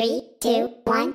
3, 2, 1.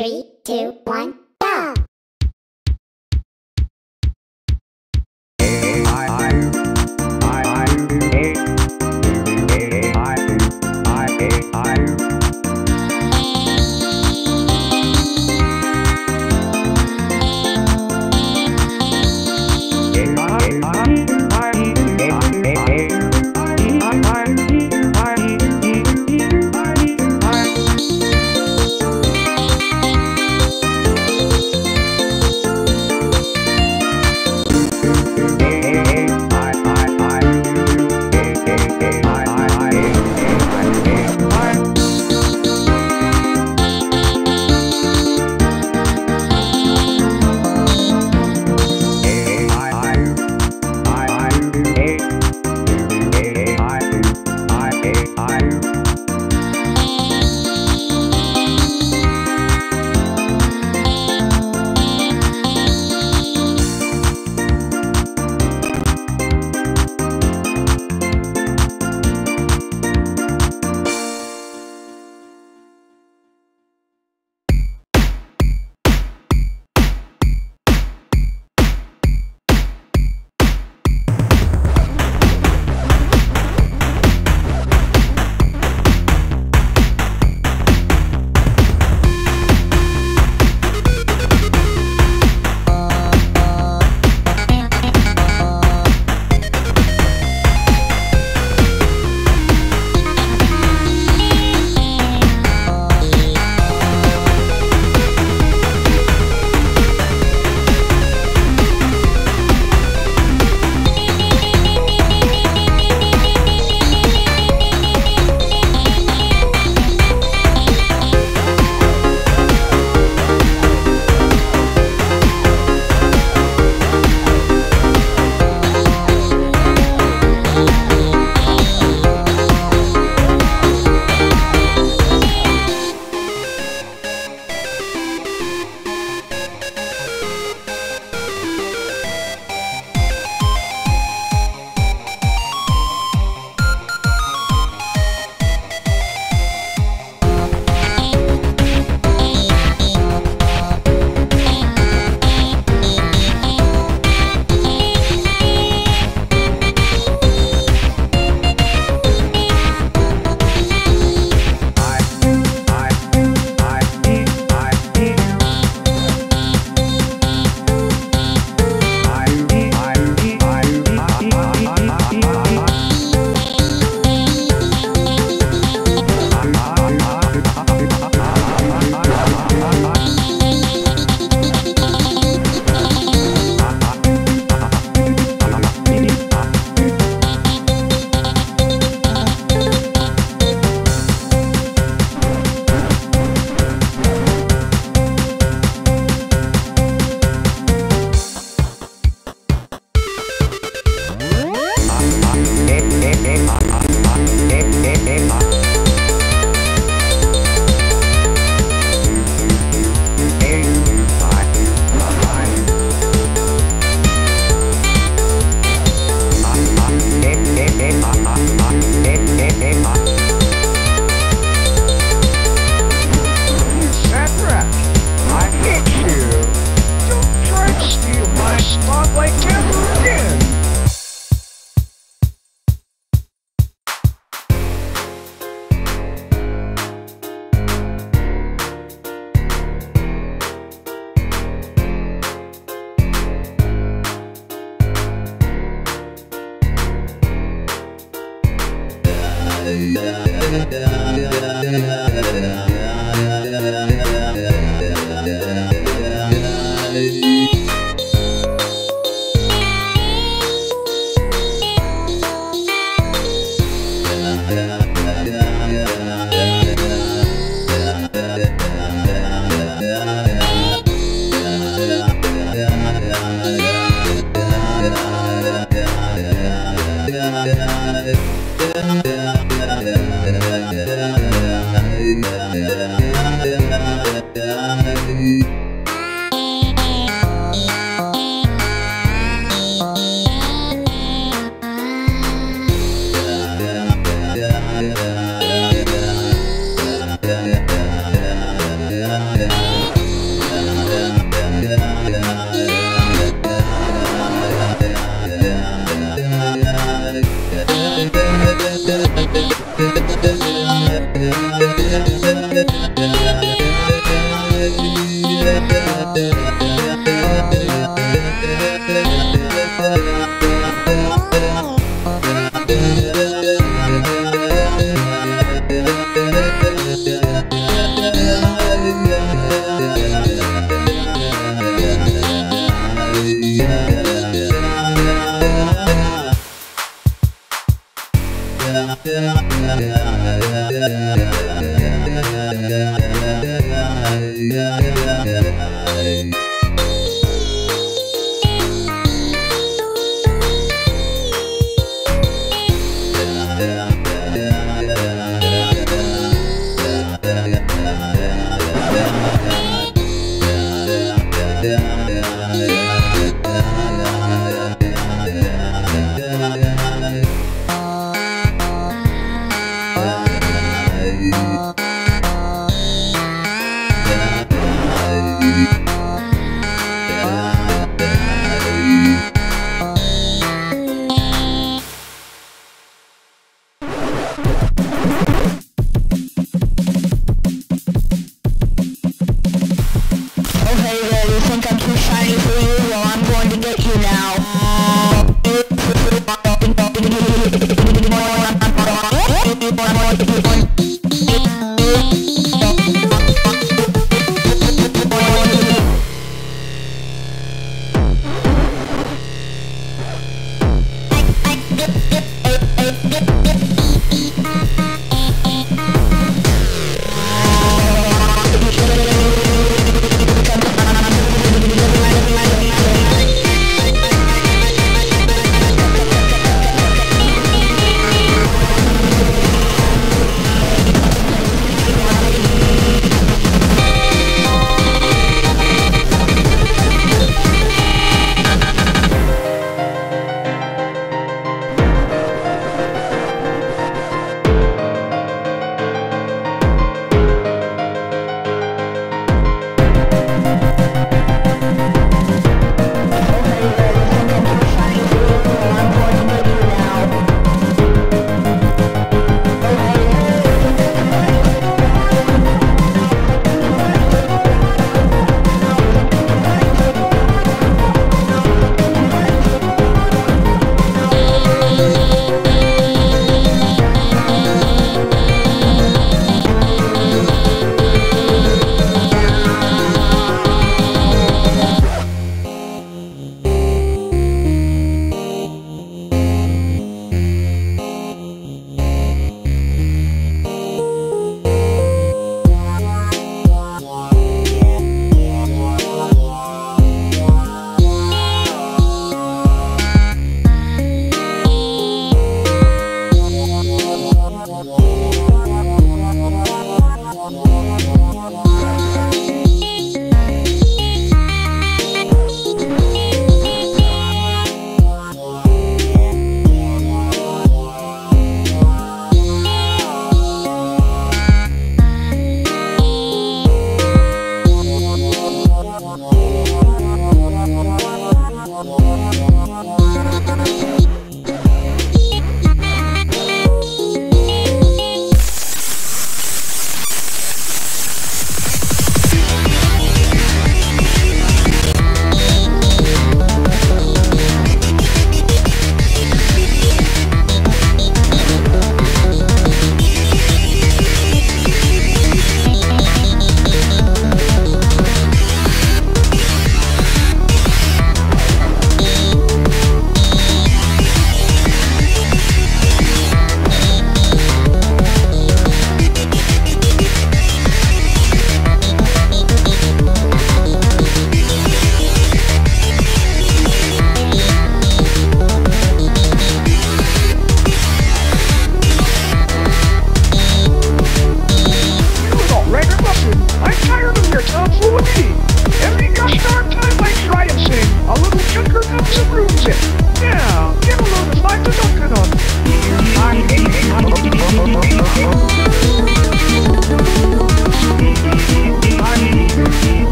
3, 2, 1, go!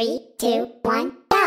3, 2, 1, go!